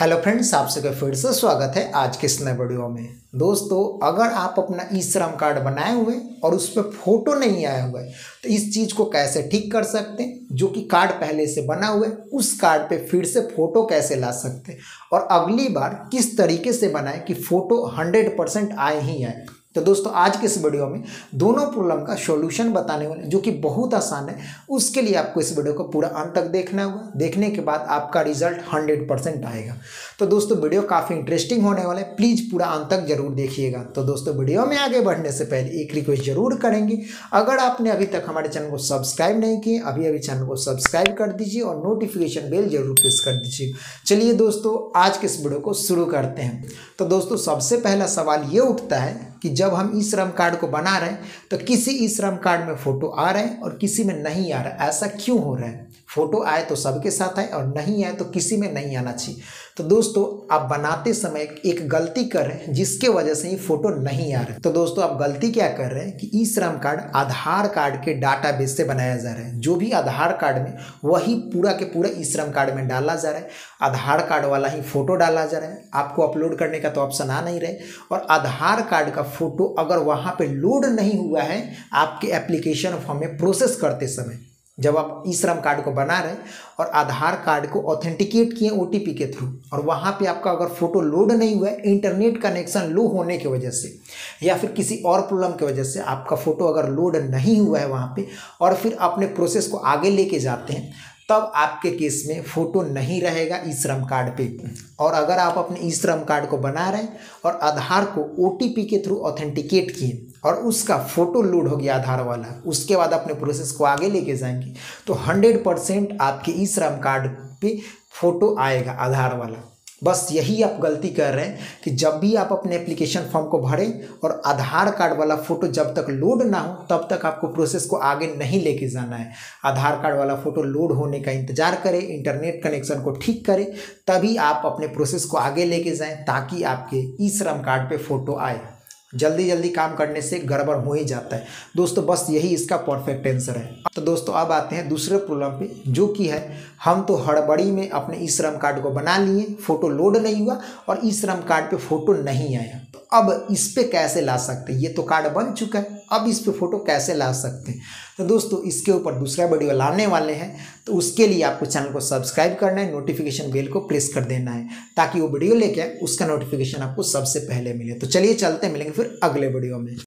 Hello friends, आप सबका फिर से स्वागत है आज के इस नए वीडियो में। दोस्तों, अगर आप अपना ई-श्रम कार्ड बनाए हुए और उस पर फोटो नहीं आया हुआ है तो इस चीज़ को कैसे ठीक कर सकते हैं। जो कि कार्ड पहले से बना हुआ है उस कार्ड पे फिर से फोटो कैसे ला सकते हैं और अगली बार किस तरीके से बनाएं कि फ़ोटो 100% आए ही आए। तो दोस्तों, आज के इस वीडियो में दोनों प्रॉब्लम का सॉल्यूशन बताने वाले जो कि बहुत आसान है। उसके लिए आपको इस वीडियो को पूरा अंत तक देखना होगा। देखने के बाद आपका रिजल्ट 100% आएगा। तो दोस्तों, वीडियो काफ़ी इंटरेस्टिंग होने वाला है, प्लीज़ पूरा अंत तक जरूर देखिएगा। तो दोस्तों, वीडियो में आगे बढ़ने से पहले एक रिक्वेस्ट जरूर करेंगे, अगर आपने अभी तक हमारे चैनल को सब्सक्राइब नहीं किए अभी चैनल को सब्सक्राइब कर दीजिए और नोटिफिकेशन बेल जरूर प्रेस कर दीजिए। चलिए दोस्तों, आज के इस वीडियो को शुरू करते हैं। तो दोस्तों, सबसे पहला सवाल ये उठता है कि जब हम ई-श्रम कार्ड को बना रहे हैं तो किसी ई-श्रम कार्ड में फ़ोटो आ रहे हैं और किसी में नहीं आ रहा है, ऐसा क्यों हो रहा है। फ़ोटो आए तो सबके साथ आए और नहीं आए तो किसी में नहीं आना चाहिए। तो दोस्तों, आप बनाते समय एक गलती कर रहे हैं जिसके वजह से ये फ़ोटो नहीं आ रहा है। तो दोस्तों, आप गलती क्या कर रहे हैं कि ई-श्रम कार्ड आधार कार्ड के डाटाबेस से बनाया जा रहा है। जो भी आधार कार्ड में वही पूरा के पूरा ई-श्रम कार्ड में डाला जा रहा है, आधार कार्ड वाला ही फ़ोटो डाला जा रहा है। आपको अपलोड करने का तो ऑप्शन आ नहीं रहे और आधार कार्ड का फ़ोटो अगर वहाँ पे लोड नहीं हुआ है आपके एप्लीकेशन फॉर्म में प्रोसेस करते समय, जब आप ई-श्रम कार्ड को बना रहे और आधार कार्ड को ऑथेंटिकेट किए ओटीपी के थ्रू और वहाँ पे आपका अगर फ़ोटो लोड नहीं हुआ है इंटरनेट कनेक्शन लो होने की वजह से या फिर किसी और प्रॉब्लम की वजह से आपका फ़ोटो अगर लोड नहीं हुआ है वहाँ पे और फिर अपने प्रोसेस को आगे लेके जाते हैं, तब आपके केस में फ़ोटो नहीं रहेगा ई-श्रम कार्ड पे। और अगर आप अपने ई-श्रम कार्ड को बना रहे हैं और आधार को ओटीपी के थ्रू ऑथेंटिकेट किए और उसका फ़ोटो लोड हो गया आधार वाला, उसके बाद अपने प्रोसेस को आगे लेके जाएंगे तो 100% आपके ई-श्रम कार्ड पे फ़ोटो आएगा आधार वाला। बस यही आप गलती कर रहे हैं कि जब भी आप अपने एप्लीकेशन फॉर्म को भरें और आधार कार्ड वाला फ़ोटो जब तक लोड ना हो तब तक आपको प्रोसेस को आगे नहीं लेके जाना है। आधार कार्ड वाला फ़ोटो लोड होने का इंतज़ार करें, इंटरनेट कनेक्शन को ठीक करें, तभी आप अपने प्रोसेस को आगे लेके जाएं ताकि आपके ई-श्रम कार्ड पे फ़ोटो आए। जल्दी जल्दी काम करने से गड़बड़ हो ही जाता है दोस्तों, बस यही इसका परफेक्ट आंसर है। तो दोस्तों, अब आते हैं दूसरे प्रॉब्लम पे, जो कि है हम तो हड़बड़ी में अपने ई-श्रम कार्ड को बना लिए, फ़ोटो लोड नहीं हुआ और ई-श्रम कार्ड पे फ़ोटो नहीं आया। तो अब इस पे कैसे ला सकते हैं, ये तो कार्ड बन चुका है, अब इस पे फ़ोटो कैसे ला सकते हैं। तो दोस्तों, इसके ऊपर दूसरा वीडियो लाने वाले हैं, तो उसके लिए आपको चैनल को सब्सक्राइब करना है, नोटिफिकेशन बेल को प्रेस कर देना है ताकि वो वीडियो लेके उसका नोटिफिकेशन आपको सबसे पहले मिले। तो चलिए चलते हैं, मिलेंगे फिर अगले वीडियो में।